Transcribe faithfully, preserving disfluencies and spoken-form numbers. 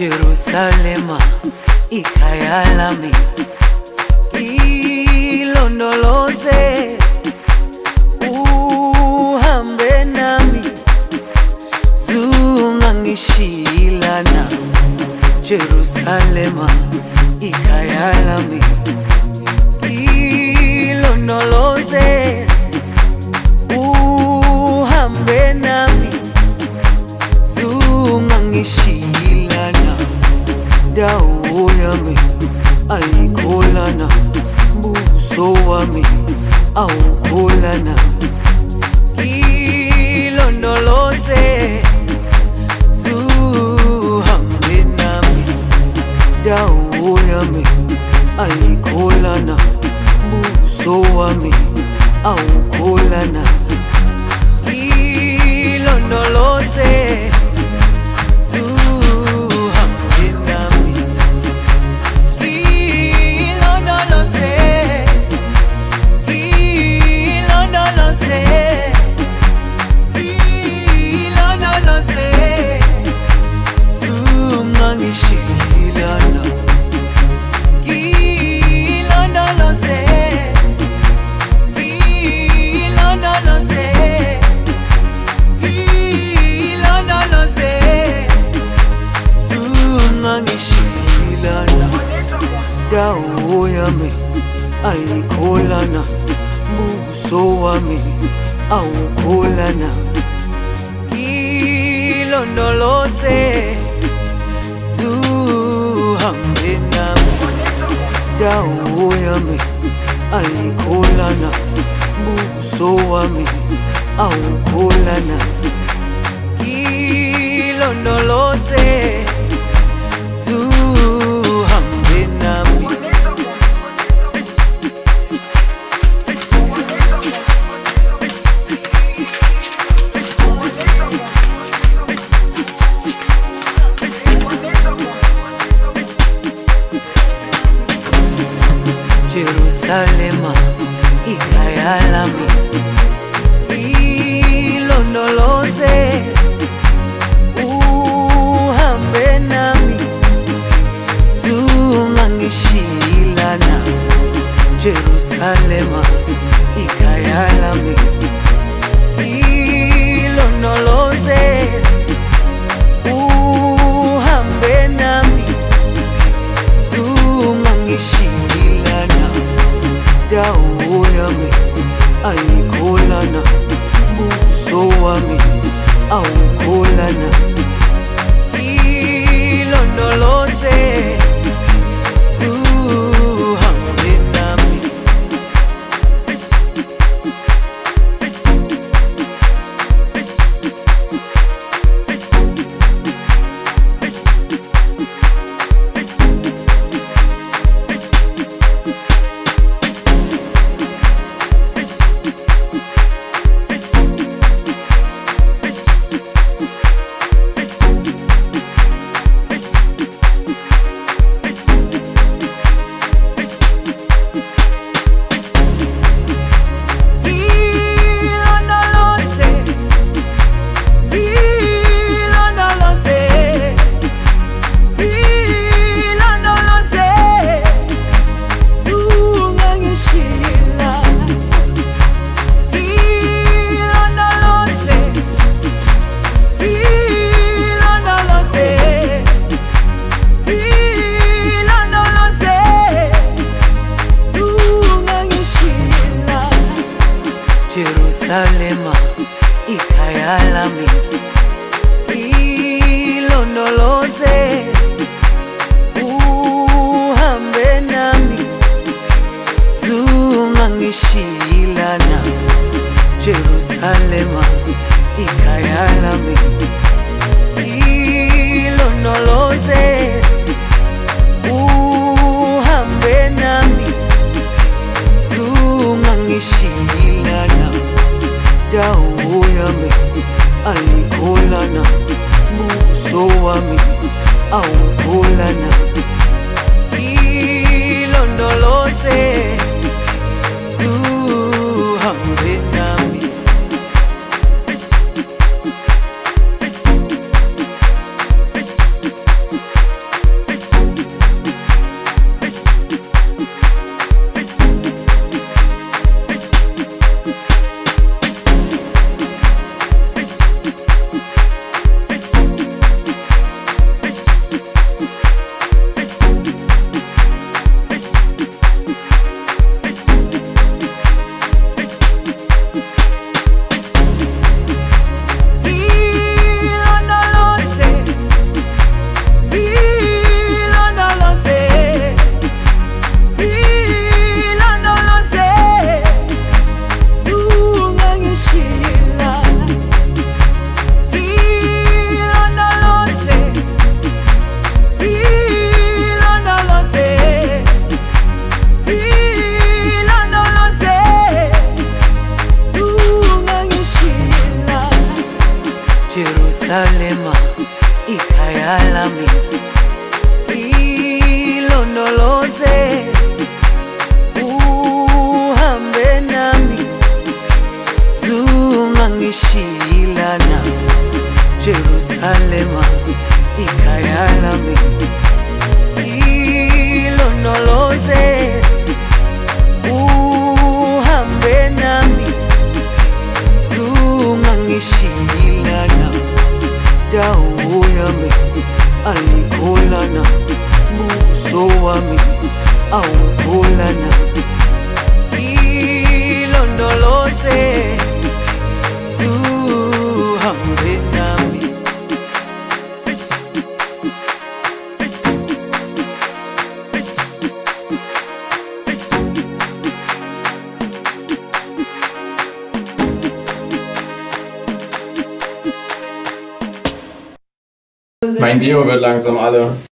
Jerusalema ikayalami ilondoloze, uhambe nami zungangishilana. Jerusalema ikayalami ilondoloze, uhambe nami zungangishilana. Dawo yami aikolana, buso wami aukolana. Ilondoloze zuhambe nami, dawo yami aikolana, buso wami aukolana. Ilondoloze dawo yami aikolana, buso wami aukolana. Ilondoloze zuhambe nami, dawo yami aikolana, buso wami aukolana. Ilondoloze zuhambe nami. Jerusalema ikayalami ilondoloze, uhambe nami zungangishilana. Jerusalema ikayalami ilondoloze, uhambe nami zungangishilana. Dawo yami aikolana, buso wami aukolana. Ilondoloze zuhambe nami. Jerusalema ikayalami ilondoloze, uhambe nami zungangishilana. Jerusalema ikayalami ilondoloze, uhambe nami zungangishilana. Dawo yami aikolana, buso wami aukolana. Ilondoloze zuhambe nami. Jerusalema ikayalami ilondoloze, uhambe nami zungangishilana. Jerusalema ikayalami ilondoloze, uhambe nami zungangishilana. Dawo yami alikolana, buso wami aukolana. Ilondoloze, zuhambe nami. Mein Deo wird langsam alle.